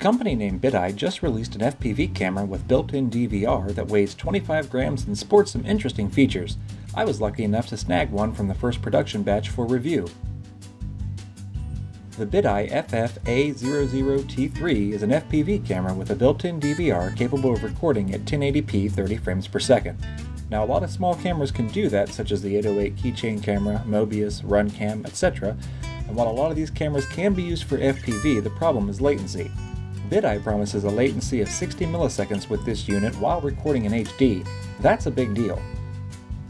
company named BitEye just released an FPV camera with built-in DVR that weighs 25 grams and sports some interesting features. I was lucky enough to snag one from the first production batch for review. The BitEye FF-A00T3 is an FPV camera with a built-in DVR capable of recording at 1080p 30 frames per second. Now, a lot of small cameras can do that, such as the 808 keychain camera, Mobius, RunCam, etc. And while a lot of these cameras can be used for FPV, the problem is latency. BitEye promises a latency of 60 milliseconds with this unit while recording in HD. That's a big deal.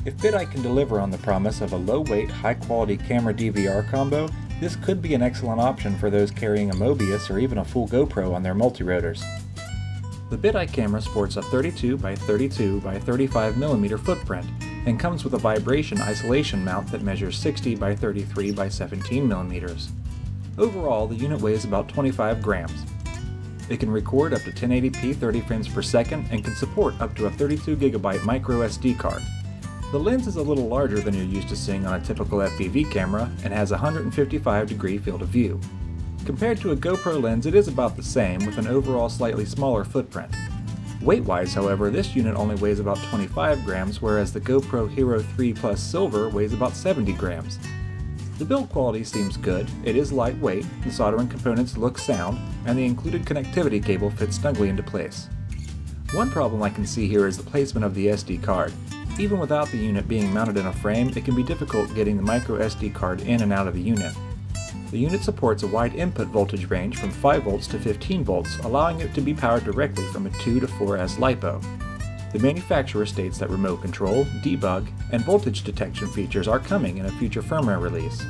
If BitEye can deliver on the promise of a low-weight, high-quality camera DVR combo, this could be an excellent option for those carrying a Mobius or even a full GoPro on their multirotors. The BitEye camera sports a 32 by 32 by 35 mm footprint and comes with a vibration isolation mount that measures 60 by 33 by 17 mm. Overall, the unit weighs about 25 grams. It can record up to 1080p 30 frames per second and can support up to a 32GB micro SD card. The lens is a little larger than you're used to seeing on a typical FPV camera and has a 155-degree field of view. Compared to a GoPro lens, it is about the same, with an overall slightly smaller footprint. Weight-wise, however, this unit only weighs about 25 grams, whereas the GoPro Hero 3 Plus Silver weighs about 70 grams. The build quality seems good, it is lightweight, the soldering components look sound, and the included connectivity cable fits snugly into place. One problem I can see here is the placement of the SD card. Even without the unit being mounted in a frame, it can be difficult getting the micro SD card in and out of the unit. The unit supports a wide input voltage range from 5 volts to 15 volts, allowing it to be powered directly from a 2 to 4S LiPo. The manufacturer states that remote control, debug, and voltage detection features are coming in a future firmware release.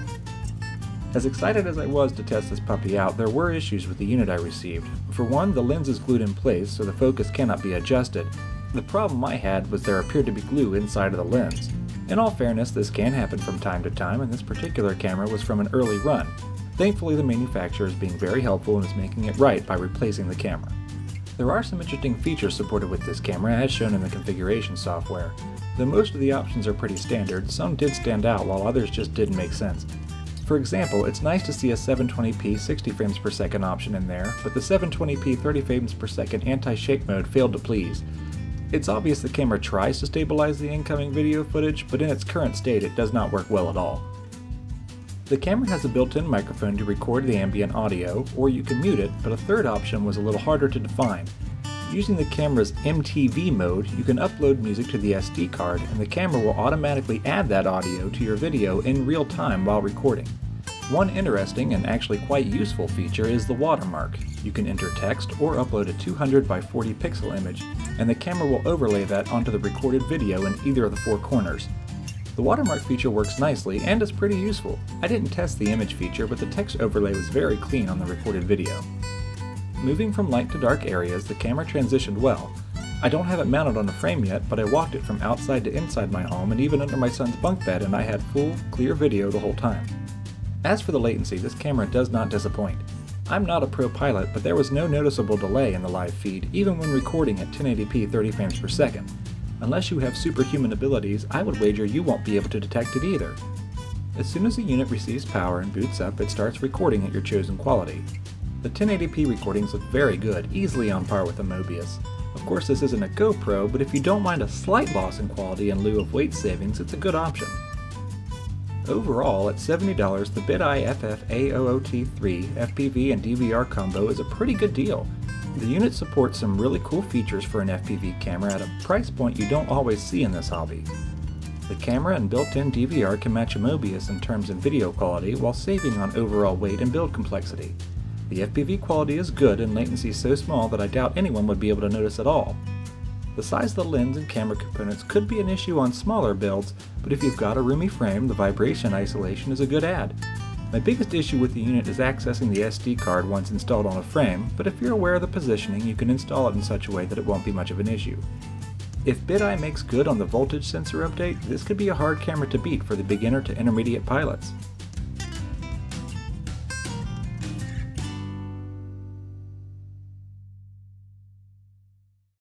As excited as I was to test this puppy out, there were issues with the unit I received. For one, the lens is glued in place, so the focus cannot be adjusted. The problem I had was there appeared to be glue inside of the lens. In all fairness, this can happen from time to time, and this particular camera was from an early run. Thankfully, the manufacturer is being very helpful and is making it right by replacing the camera. There are some interesting features supported with this camera, as shown in the configuration software. Though most of the options are pretty standard, some did stand out while others just didn't make sense. For example, it's nice to see a 720p 60 frames per second option in there, but the 720p 30 frames per second anti-shake mode failed to please. It's obvious the camera tries to stabilize the incoming video footage, but in its current state it does not work well at all. The camera has a built-in microphone to record the ambient audio, or you can mute it, but a third option was a little harder to define. Using the camera's MTV mode, you can upload music to the SD card, and the camera will automatically add that audio to your video in real time while recording. One interesting and actually quite useful feature is the watermark. You can enter text or upload a 200 by 40 pixel image, and the camera will overlay that onto the recorded video in either of the four corners. The watermark feature works nicely and is pretty useful. I didn't test the image feature, but the text overlay was very clean on the recorded video. Moving from light to dark areas, the camera transitioned well. I don't have it mounted on a frame yet, but I walked it from outside to inside my home and even under my son's bunk bed, and I had full, clear video the whole time. As for the latency, this camera does not disappoint. I'm not a pro pilot, but there was no noticeable delay in the live feed, even when recording at 1080p 30 frames per second. Unless you have superhuman abilities, I would wager you won't be able to detect it either. As soon as the unit receives power and boots up, it starts recording at your chosen quality. The 1080p recordings look very good, easily on par with the Mobius. Of course, this isn't a GoPro, but if you don't mind a slight loss in quality in lieu of weight savings, it's a good option. Overall, at $70, the BitEye FF-A00T3 FPV and DVR combo is a pretty good deal. The unit supports some really cool features for an FPV camera at a price point you don't always see in this hobby. The camera and built-in DVR can match a Mobius in terms of video quality while saving on overall weight and build complexity. The FPV quality is good and latency so small that I doubt anyone would be able to notice at all. The size of the lens and camera components could be an issue on smaller builds, but if you've got a roomy frame, the vibration isolation is a good add. My biggest issue with the unit is accessing the SD card once installed on a frame, but if you're aware of the positioning, you can install it in such a way that it won't be much of an issue. If BitEye makes good on the voltage sensor update, this could be a hard camera to beat for the beginner to intermediate pilots.